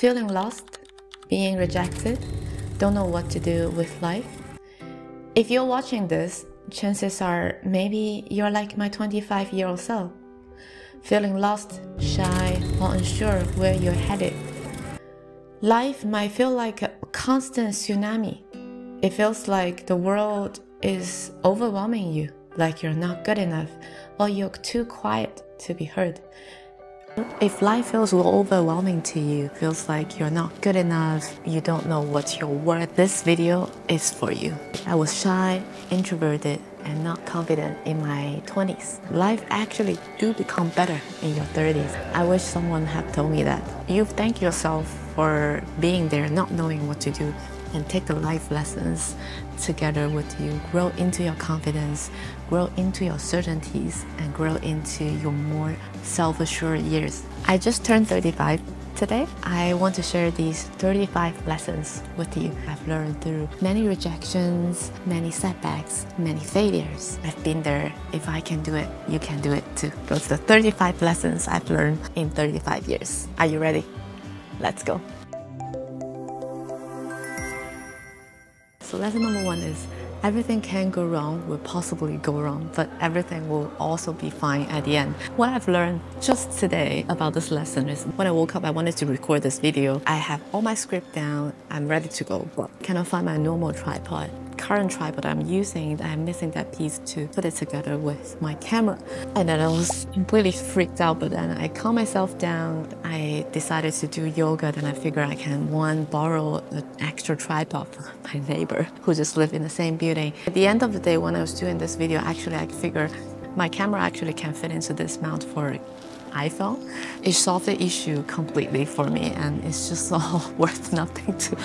feeling lost, being rejected, don't know what to do with life. If you're watching this, chances are maybe you're like my 25-year-old self, feeling lost, shy, or unsure where you're headed. Life might feel like a constant tsunami. It feels like the world is overwhelming you, like you're not good enough, or you're too quiet to be heard. If life feels overwhelming to you, feels like you're not good enough, you don't know what's your worth, this video is for you. I was shy, introverted, and not confident in my 20s. Life actually do become better in your 30s. I wish someone had told me that. You thank yourself for being there, not knowing what to do, and take the life lessons together with you. Grow into your confidence, grow into your certainties, and grow into your more self-assured years. I just turned 35 today. I want to share these 35 lessons with you. I've learned through many rejections, many setbacks, many failures. I've been there. If I can do it, you can do it too. Those are the 35 lessons I've learned in 35 years. Are you ready? Let's go. So lesson number one is everything can go wrong, will possibly go wrong, but everything will also be fine at the end. What I've learned just today about this lesson is when I woke up, I wanted to record this video. I have all my script down, I'm ready to go, but cannot find my normal tripod. Current tripod I'm using, I'm missing that piece to put it together with my camera. And then I was completely freaked out, but then I calmed myself down. I decided to do yoga, then I figured I can, borrow an extra tripod from my neighbor who just lived in the same building. At the end of the day, when I was doing this video, actually I figured my camera actually can fit into this mount for iPhone. It solved the issue completely for me, and it's just all worth nothing to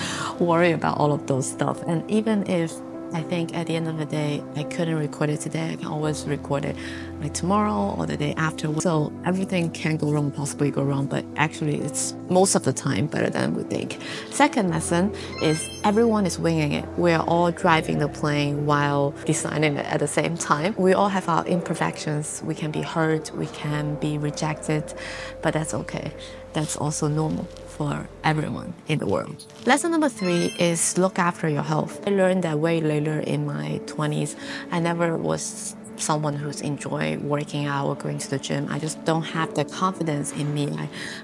worry about all of those stuff. And even if I think at the end of the day I couldn't record it today, I can always record it like tomorrow or the day after. So everything can go wrong, possibly go wrong, but actually it's most of the time better than we think. Second lesson is everyone is winging it. We're all driving the plane while designing it at the same time. We all have our imperfections. We can be hurt, we can be rejected, but that's okay. That's also normal for everyone in the world. Lesson number three is look after your health. I learned that way later in my 20s. I never was someone who's enjoyed working out or going to the gym. I just don't have the confidence in me.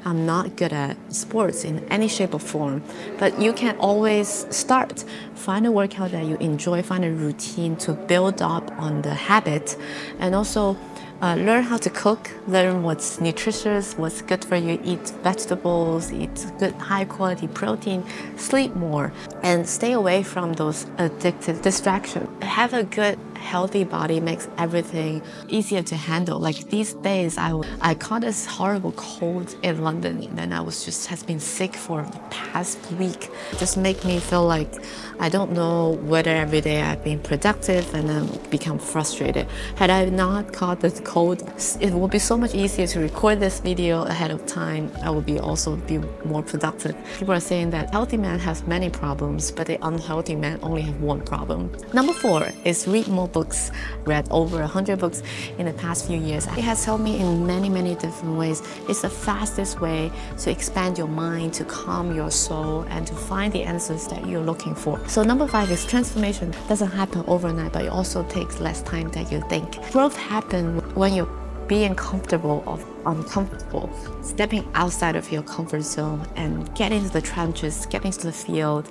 I'm not good at sports in any shape or form, but you can always start. Find a workout that you enjoy, find a routine to build up on the habit, and also learn how to cook, learn what's nutritious, what's good for you, eat vegetables, eat good high-quality protein, sleep more, and stay away from those addictive distractions. Have a good, healthy body makes everything easier to handle. Like these days, I caught this horrible cold in London, and then I was just has been sick for the past week. It just make me feel like I don't know whether every day I've been productive, and then become frustrated. Had I not caught the cold, it would be so much easier to record this video ahead of time. I would be also be more productive. People are saying that healthy man has many problems, but the unhealthy man only have one problem. Number four is read more books. Read over 100 books in the past few years. It has helped me in many, many different ways. It's the fastest way to expand your mind, to calm your soul, and to find the answers that you're looking for. So number five is transformation doesn't happen overnight, but it also takes less time than you think. Growth happens when you're being comfortable of uncomfortable, stepping outside of your comfort zone and getting into the trenches, getting into the field.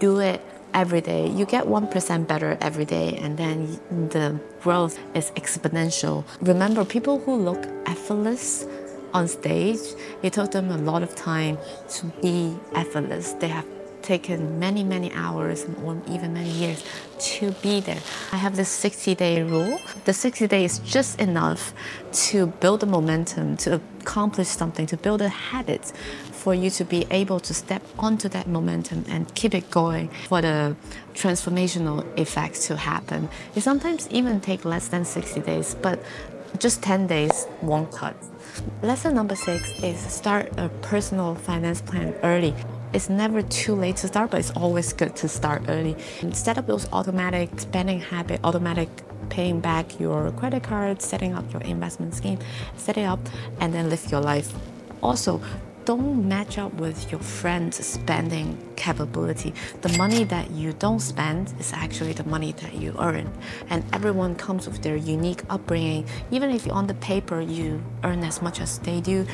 Do it every day. You get 1% better every day, and then the growth is exponential. Remember, people who look effortless on stage, it took them a lot of time to be effortless. They have taken many, many hours or even many years to be there. I have this 60-day rule. The 60 days is just enough to build the momentum, to accomplish something, to build a habit for you to be able to step onto that momentum and keep it going for the transformational effects to happen. It sometimes even takes less than 60 days, but just 10 days won't cut. Lesson number six is start a personal finance plan early. It's never too late to start, but it's always good to start early. And set up those automatic spending habit, automatic paying back your credit card, setting up your investment scheme, set it up, and then live your life. Also, don't match up with your friend's spending capability. The money that you don't spend is actually the money that you earn. And everyone comes with their unique upbringing. Even if on the paper you earn as much as they do,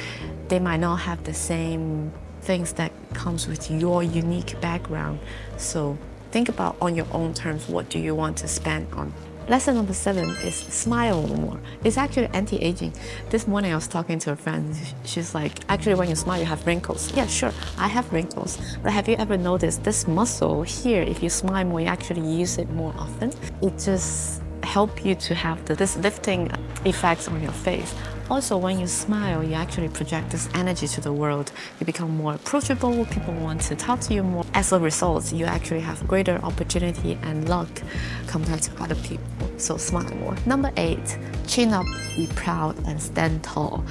they might not have the same things that comes with your unique background. So think about on your own terms, what do you want to spend on? Lesson number 7 is smile more. It's actually anti-aging. This morning I was talking to a friend. She's like, actually when you smile you have wrinkles. Yeah, sure, I have wrinkles. But have you ever noticed this muscle here, if you smile more, you actually use it more often. It just helps you to have this lifting effects on your face. Also, when you smile, you actually project this energy to the world. You become more approachable, people want to talk to you more. As a result, you actually have greater opportunity and luck compared to other people. So smile more. Number 8, chin up, be proud, and stand tall.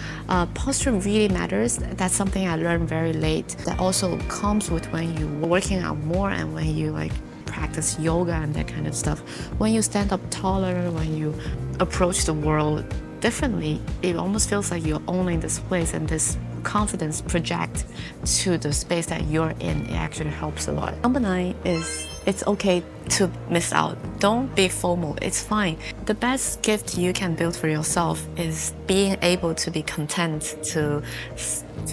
Posture really matters. That's something I learned very late. That also comes with when you're working out more and when you practice yoga and that kind of stuff. When you stand up taller, when you approach the world differently, it almost feels like you're owning this place, and this confidence project to the space that you're in, it actually helps a lot. Number 9 is it's okay to miss out. Don't be FOMO, it's fine. The best gift you can build for yourself is being able to be content to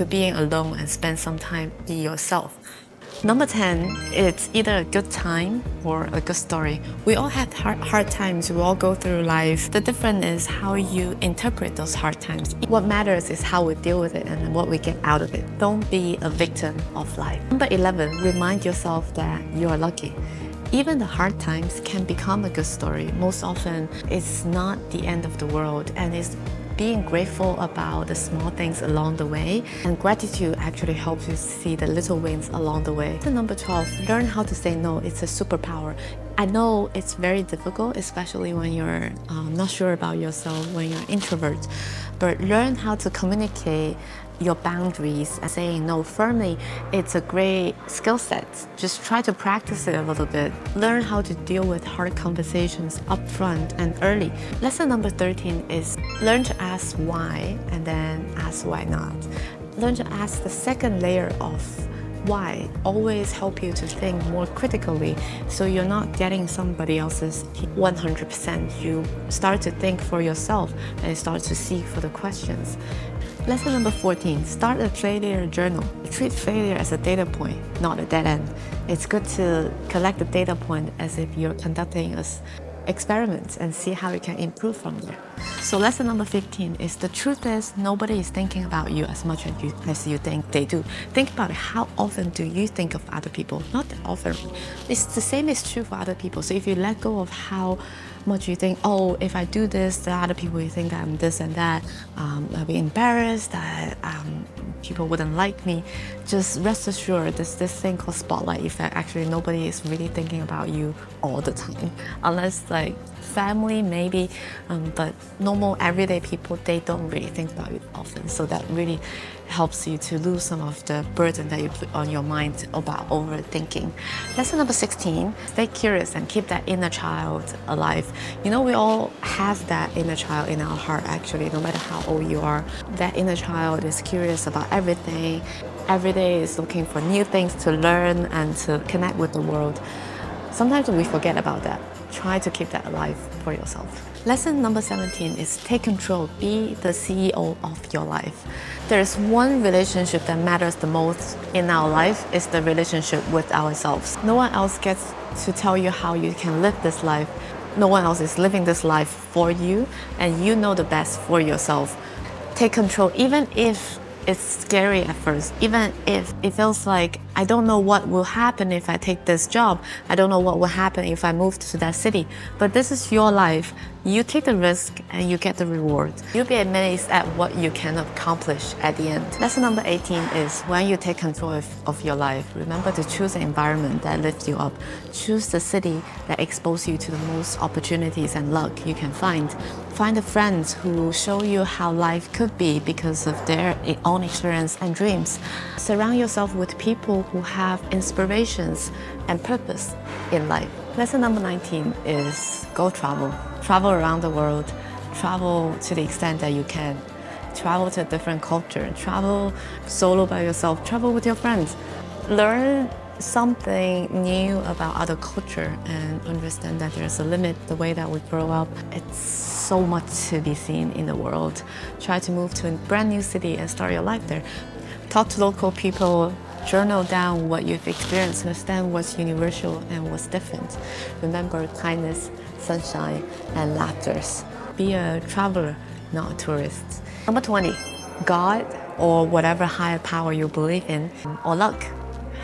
being alone and spend some time be yourself. Number 10, it's either a good time or a good story. We all have hard times, we all go through life. The difference is how you interpret those hard times. What matters is how we deal with it and what we get out of it. Don't be a victim of life. Number 11, remind yourself that you are lucky. Even the hard times can become a good story. Most often, it's not the end of the world, and it's being grateful about the small things along the way, and gratitude actually helps you see the little wins along the way. So number 12, learn how to say no. It's a superpower. I know it's very difficult, especially when you're not sure about yourself, when you're an introvert, but learn how to communicate your boundaries and saying no firmly. It's a great skill set. Just try to practice it a little bit. Learn how to deal with hard conversations upfront and early. Lesson number 13 is learn to ask why and then ask why not. Learn to ask the second layer of why. Always help you to think more critically, so you're not getting somebody else's 100%. You start to think for yourself and you start to seek for the questions. Lesson number 14, start a failure journal. Treat failure as a data point, not a dead end. It's good to collect the data point as if you're conducting an experiment and see how you can improve from there. So lesson number 15 is the truth is nobody is thinking about you as much as you think they do. Think about it. How often do you think of other people? Not that often. It's the same is true for other people. So if you let go of how much you think, oh, if I do this, the other people will think that I'm this and that, I'll be embarrassed, that people wouldn't like me. Just rest assured, there's this thing called spotlight effect. Actually, nobody is really thinking about you all the time, unless family maybe, but normal everyday people, they don't really think about it often. So that really helps you to lose some of the burden that you put on your mind about overthinking. Lesson number 16, stay curious and keep that inner child alive. You know, we all have that inner child in our heart, actually, no matter how old you are. That inner child is curious about everything. Every day is looking for new things to learn and to connect with the world. Sometimes we forget about that. Try to keep that alive for yourself. Lesson number 17 is take control, be the CEO of your life. There's one relationship that matters the most in our life, is the relationship with ourselves. No one else gets to tell you how you can live this life. No one else is living this life for you, and you know the best for yourself. Take control, even if it's scary at first, even if it feels like I don't know what will happen if I take this job, I don't know what will happen if I move to that city. But this is your life. You take the risk and you get the reward. You'll be amazed at what you can accomplish at the end. Lesson number 18 is when you take control of your life, remember to choose an environment that lifts you up. Choose the city that exposes you to the most opportunities and luck you can find. Find the friends who show you how life could be because of their own experience and dreams. Surround yourself with people who have inspirations and purpose in life. Lesson number 19 is go travel. Travel around the world. Travel to the extent that you can. travel to a different culture, travel solo by yourself, travel with your friends. Learn something new about other culture and understand that there's a limit the way that we grow up. It's so much to be seen in the world. Try to move to a brand new city and start your life there. Talk to local people, journal down what you've experienced, understand what's universal and what's different. Remember kindness, sunshine, and laughter. Be a traveler, not a tourist. Number 20, God or whatever higher power you believe in, or luck,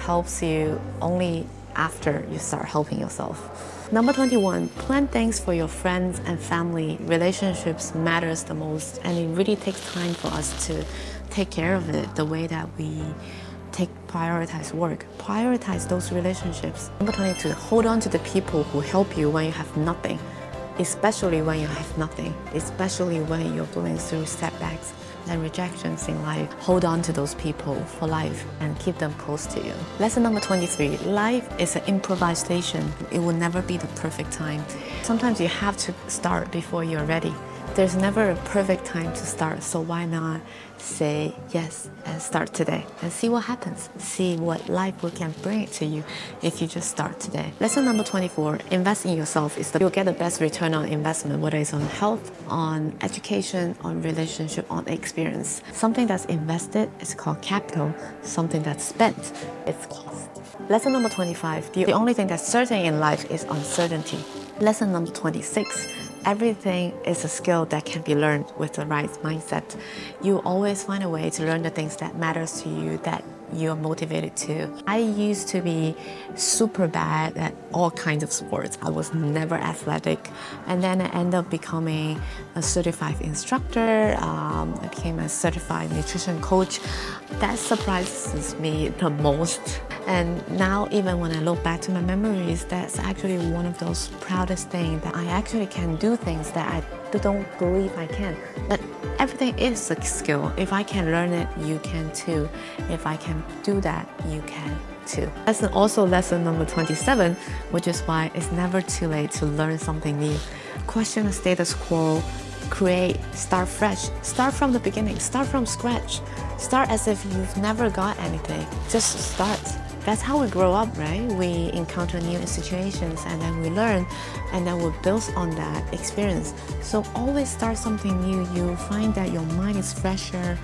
helps you only after you start helping yourself. Number 21, plan things for your friends and family. Relationships matters the most, and it really takes time for us to take care of it the way that we prioritize work. Prioritize those relationships. Number 22, hold on to the people who help you when you have nothing. Especially when you have nothing, especially when you're going through setbacks and rejections in life. Hold on to those people for life and keep them close to you. Lesson number 23, life is an improvisation. It will never be the perfect time. Sometimes you have to start before you're ready. There's never a perfect time to start, so why not say yes and start today and see what happens, see what life can bring to you if you just start today. Lesson number 24, invest in yourself. You'll get the best return on investment, whether it's on health, on education, on relationship, on experience. Something that's invested is called capital, something that's spent is cost. Lesson number 25, the only thing that's certain in life is uncertainty. Lesson number 26, everything is a skill that can be learned with the right mindset. You always find a way to learn the things that matters to you, that you are motivated to. I used to be super bad at all kinds of sports. I was never athletic, and then I ended up becoming a certified instructor. I became a certified nutrition coach. That surprises me the most. And now, even when I look back to my memories, that's actually one of those proudest things, that I actually can do things that I don't believe I can. But everything is a skill. If I can learn it, you can too. If I can do that, you can too. That's also lesson number 27, which is why it's never too late to learn something new. Question the status quo, create, start fresh, start from the beginning, start from scratch. Start as if you've never got anything. Just start. That's how we grow up, right? We encounter new situations and then we learn, and then we build on that experience. So always start something new. You find that your mind is fresher,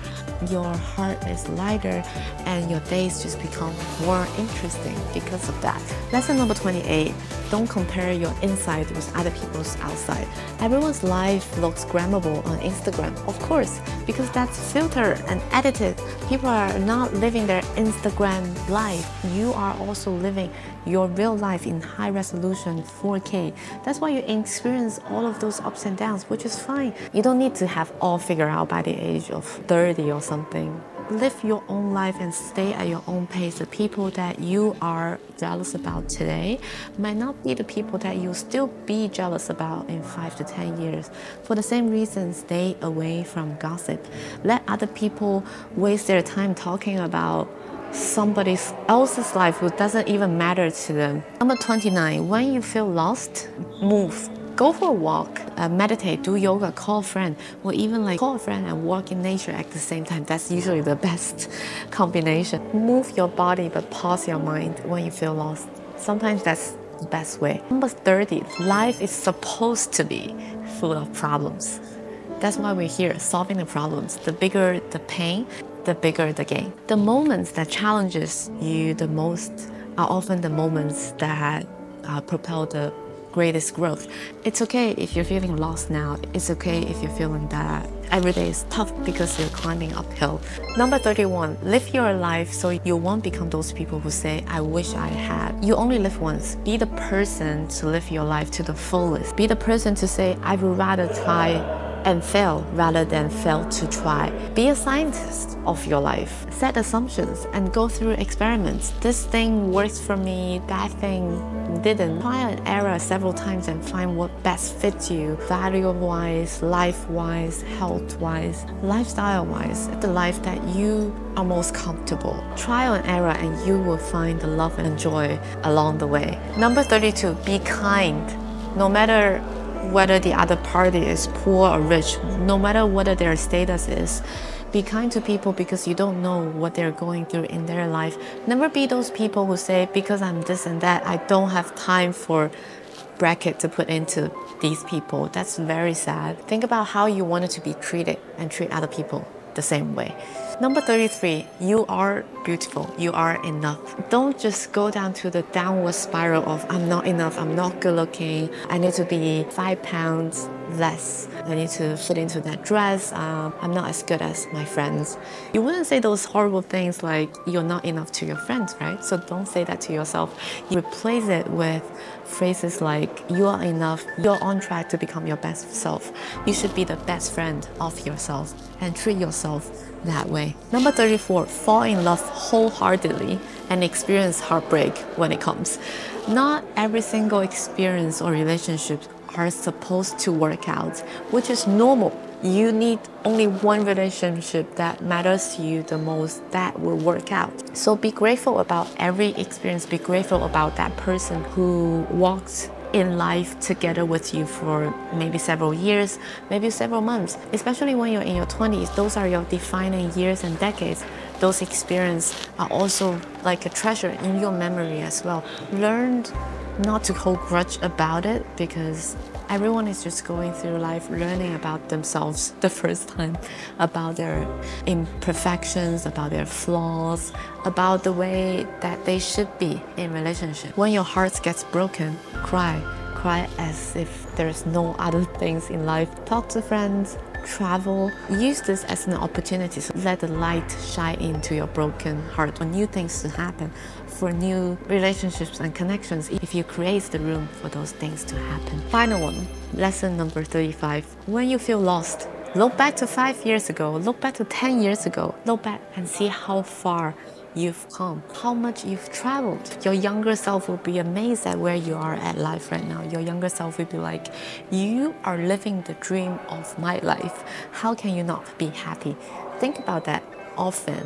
your heart is lighter, and your days just become more interesting because of that. Lesson number 28, don't compare your inside with other people's outside. Everyone's life looks grammable on Instagram, of course, because that's filtered and edited. People are not living their Instagram life. You are also living your real life in high resolution 4K. That's why you experience all of those ups and downs, which is fine. You don't need to have all figured out by the age of 30 or something. Live your own life and stay at your own pace. The people that you are jealous about today might not be the people that you'll still be jealous about in 5 to 10 years. For the same reason, stay away from gossip. Let other people waste their time talking about somebody else's life who doesn't even matter to them. Number 29, when you feel lost, move. Go for a walk, meditate, do yoga, call a friend, or even call a friend and walk in nature at the same time. That's usually the best combination. Move your body but pause your mind when you feel lost. Sometimes that's the best way. Number 30, life is supposed to be full of problems. That's why we're here, solving the problems. The bigger the pain, the bigger the gain. The moments that challenges you the most are often the moments that propel the greatest growth. It's okay if you're feeling lost now. It's okay if you're feeling that every day is tough because you're climbing uphill. Number 31, live your life so you won't become those people who say, I wish I had. You only live once. Be the person to live your life to the fullest. Be the person to say, I would rather try and fail rather than fail to try. Be a scientist of your life. Set assumptions and go through experiments. This thing works for me, that thing didn't. Try and error several times and find what best fits you, value-wise, life-wise, health-wise, lifestyle-wise, the life that you are most comfortable. Trial and error and you will find the love and joy along the way. Number 32, be kind. No matter whether the other party is poor or rich, no matter what their status is. Be kind to people because you don't know what they're going through in their life. Never be those people who say, because I'm this and that, I don't have time for bracket to put into these people. That's very sad. Think about how you wanted to be treated and treat other people the same way. Number 33, you are beautiful, you are enough. Don't just go down to the downward spiral of I'm not enough, I'm not good looking, I need to be 5 pounds less, I need to fit into that dress, I'm not as good as my friends. You wouldn't say those horrible things like you're not enough to your friends, right? So don't say that to yourself. You replace it with phrases like you are enough, you're on track to become your best self, you should be the best friend of yourself, and treat yourself that way. Number 34, fall in love wholeheartedly and experience heartbreak when it comes. Not every single experience or relationship are supposed to work out, which is normal. You need only one relationship that matters to you the most that will work out. So be grateful about every experience, be grateful about that person who walks in life together with you for maybe several years, maybe several months. Especially when you're in your 20s, those are your defining years and decades. Those experiences are also like a treasure in your memory as well. Learn not to hold grudge about it because everyone is just going through life learning about themselves the first time, about their imperfections, about their flaws, about the way that they should be in relationship. When your heart gets broken, cry. Cry as if there's no other things in life. Talk to friends, travel. Use this as an opportunity. So let the light shine into your broken heart for new things to happen, for new relationships and connections if you create the room for those things to happen. Final one, lesson number 35. When you feel lost, look back to 5 years ago, look back to 10 years ago, look back and see how far you've come, how much you've traveled. Your younger self will be amazed at where you are at life right now. Your younger self will be like, you are living the dream of my life. How can you not be happy? Think about that often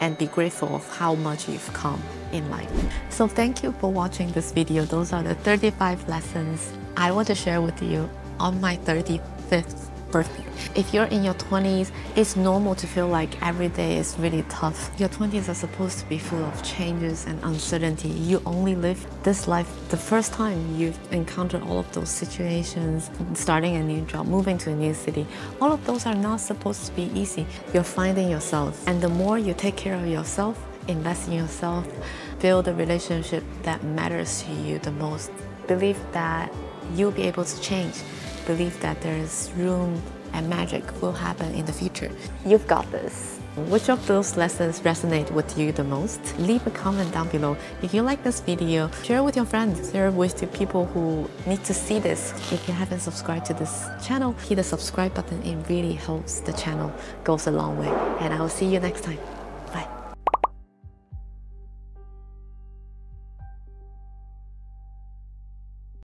and be grateful of how much you've come in life. So thank you for watching this video. Those are the 35 lessons I want to share with you on my 35th birthday. If you're in your 20s, it's normal to feel like every day is really tough. Your 20s are supposed to be full of changes and uncertainty. You only live this life the first time. You've encountered all of those situations, starting a new job, moving to a new city. All of those are not supposed to be easy. You're finding yourself, and the more you take care of yourself, invest in yourself, build a relationship that matters to you the most. Believe that you'll be able to change. Believe that there is room and magic will happen in the future. You've got this. Which of those lessons resonate with you the most? Leave a comment down below. If you like this video, share with your friends, share with the people who need to see this. If you haven't subscribed to this channel, hit the subscribe button. It really helps the channel, goes a long way. And I will see you next time.